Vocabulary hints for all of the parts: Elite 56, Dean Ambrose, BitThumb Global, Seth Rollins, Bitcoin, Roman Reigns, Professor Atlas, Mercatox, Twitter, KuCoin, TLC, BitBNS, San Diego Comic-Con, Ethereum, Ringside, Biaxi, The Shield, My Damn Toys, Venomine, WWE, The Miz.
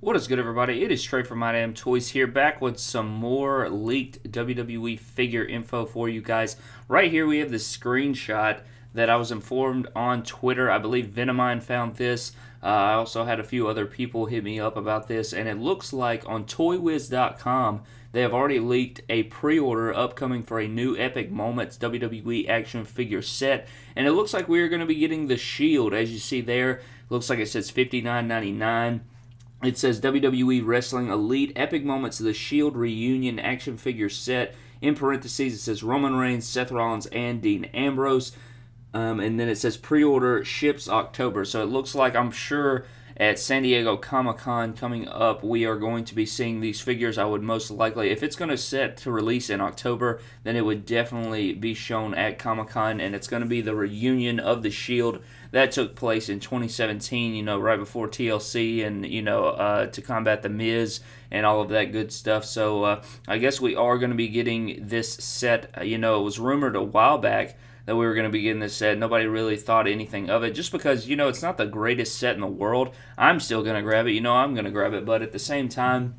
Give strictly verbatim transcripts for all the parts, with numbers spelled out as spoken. What is good, everybody? It is Trey from My Damn Toys here, back with some more leaked W W E figure info for you guys. Right here we have the screenshot that I was informed on Twitter. I believe Venomine found this. Uh, I also had a few other people hit me up about this, and it looks like on Toy Wiz dot com they have already leaked a pre-order upcoming for a new Epic Moments W W E action figure set, and it looks like we are going to be getting The Shield. As you see there, looks like it says fifty-nine ninety-nine. It says W W E Wrestling Elite Epic Moments of the Shield Reunion Action Figure Set. In parentheses, it says Roman Reigns, Seth Rollins, and Dean Ambrose. Um, and then it says pre-order ships October. So it looks like, I'm sure, at San Diego Comic-Con coming up, we are going to be seeing these figures. I would most likely, if it's going to set to release in October, then it would definitely be shown at Comic-Con, and it's going to be the reunion of The Shield that took place in twenty seventeen, you know, right before T L C and, you know, uh, to combat The Miz and all of that good stuff. So uh, I guess we are going to be getting this set. You know, it was rumored a while back that we were going to be getting this set. Nobody really thought anything of it, just because, you know, it's not the greatest set in the world. I'm still going to grab it. You know, I'm going to grab it. But at the same time,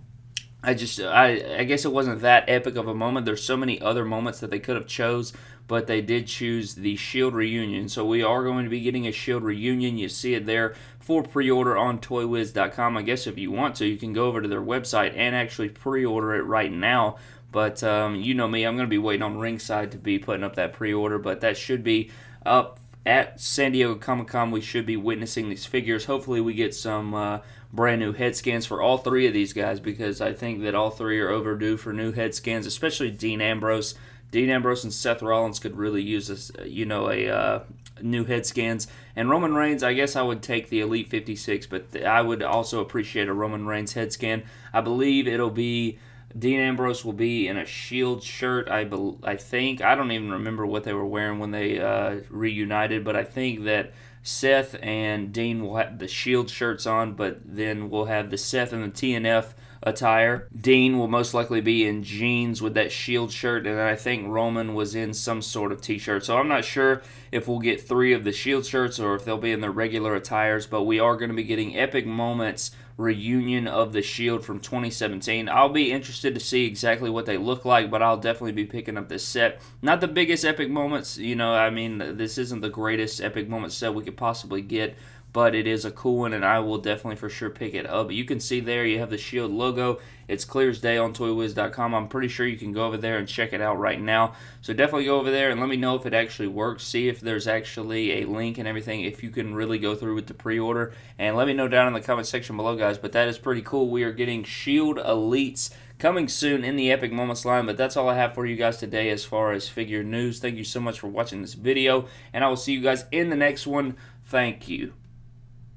I just, I, I guess it wasn't that epic of a moment. There's so many other moments that they could have chose, but they did choose the Shield Reunion. So we are going to be getting a Shield Reunion. You see it there for pre-order on Toy Wiz dot com. I guess if you want to, you can go over to their website and actually pre-order it right now. But um, you know me, I'm going to be waiting on Ringside to be putting up that pre-order, but that should be up at San Diego Comic-Con. We should be witnessing these figures. Hopefully we get some uh, brand new head scans for all three of these guys, because I think that all three are overdue for new head scans, especially Dean Ambrose. Dean Ambrose and Seth Rollins could really use this, you know, a uh, new head scans. And Roman Reigns, I guess I would take the Elite fifty-six, but I would also appreciate a Roman Reigns head scan. I believe it'll be... Dean Ambrose will be in a Shield shirt, I be I think. I don't even remember what they were wearing when they uh, reunited, but I think that Seth and Dean will have the Shield shirts on, but then we'll have the Seth and the T N F attire. Dean will most likely be in jeans with that Shield shirt, and I think Roman was in some sort of t-shirt. So I'm not sure if we'll get three of the Shield shirts or if they'll be in their regular attires, but we are going to be getting Epic Moments reunion of The Shield from twenty seventeen. I'll be interested to see exactly what they look like, but I'll definitely be picking up this set. Not the biggest Epic Moments, you know, I mean, this isn't the greatest Epic Moments set we could possibly get, but it is a cool one, and I will definitely for sure pick it up. You can see there you have the Shield logo. It's clear as day on Toy Wiz dot com. I'm pretty sure you can go over there and check it out right now. So definitely go over there and let me know if it actually works. See if there's actually a link and everything, if you can really go through with the pre-order. And let me know down in the comment section below, guys. But that is pretty cool. We are getting Shield Elites coming soon in the Epic Moments line. But that's all I have for you guys today as far as figure news. Thank you so much for watching this video, and I will see you guys in the next one. Thank you.